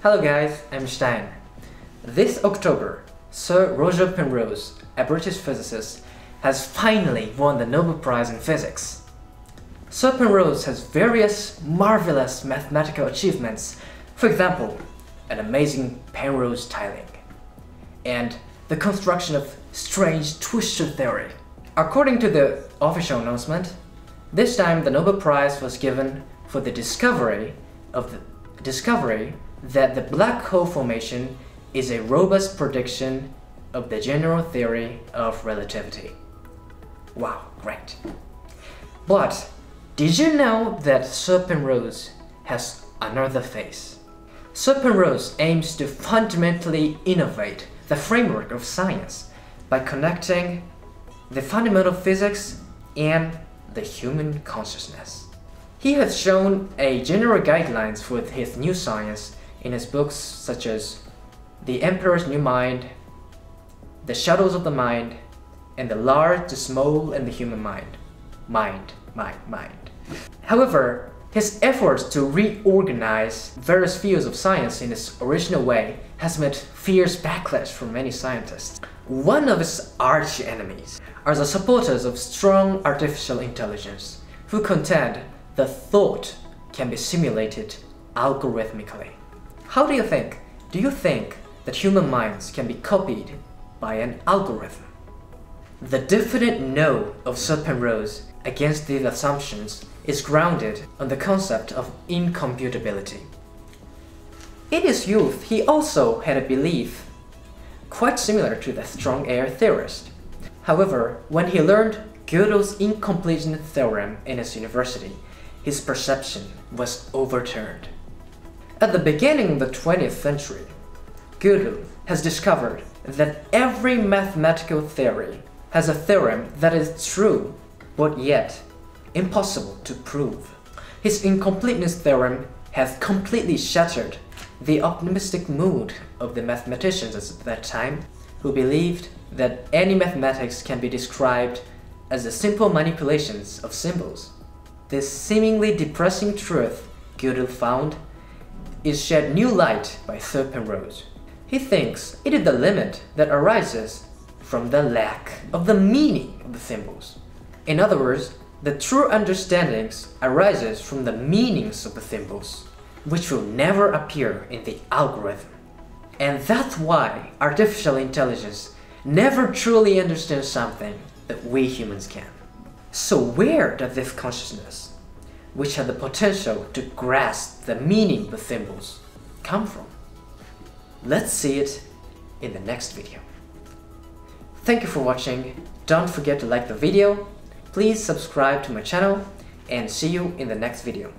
Hello guys, I'm Stein. This October, Sir Roger Penrose, a British physicist, has finally won the Nobel Prize in Physics. Sir Penrose has various marvelous mathematical achievements, for example, an amazing Penrose tiling, and the construction of strange twistor theory. According to the official announcement, this time the Nobel Prize was given for the discovery that the black hole formation is a robust prediction of the general theory of relativity. Wow, great. But did you know that Sir Penrose has another face? Sir Penrose aims to fundamentally innovate the framework of science by connecting the fundamental physics and the human consciousness. He has shown a general guidelines for his new science in his books such as The Emperor's New Mind, The Shadows of the Mind, and The Large, the Small, and the Human Mind. However, his efforts to reorganize various fields of science in its original way has met fierce backlash from many scientists. One of his arch-enemies are the supporters of strong artificial intelligence, who contend that thought can be simulated algorithmically. How do you think? Do you think that human minds can be copied by an algorithm? The definite no of Sir Penrose against these assumptions is grounded on the concept of incomputability. In his youth, he also had a belief quite similar to the strong air theorist. However, when he learned Gödel's incompleteness theorem in his university, his perception was overturned. At the beginning of the 20th century, Gödel has discovered that every mathematical theory has a theorem that is true, but yet impossible to prove. His incompleteness theorem has completely shattered the optimistic mood of the mathematicians at that time, who believed that any mathematics can be described as the simple manipulations of symbols. This seemingly depressing truth, Gödel found, is shed new light by Sir Penrose. He thinks it is the limit that arises from the lack of the meaning of the symbols. In other words, the true understandings arises from the meanings of the symbols, which will never appear in the algorithm. And that's why artificial intelligence never truly understands something that we humans can. So where does this consciousness, which had the potential to grasp the meaning of the symbols, come from? Let's see it in the next video. Thank you for watching. Don't forget to like the video, please subscribe to my channel, and see you in the next video.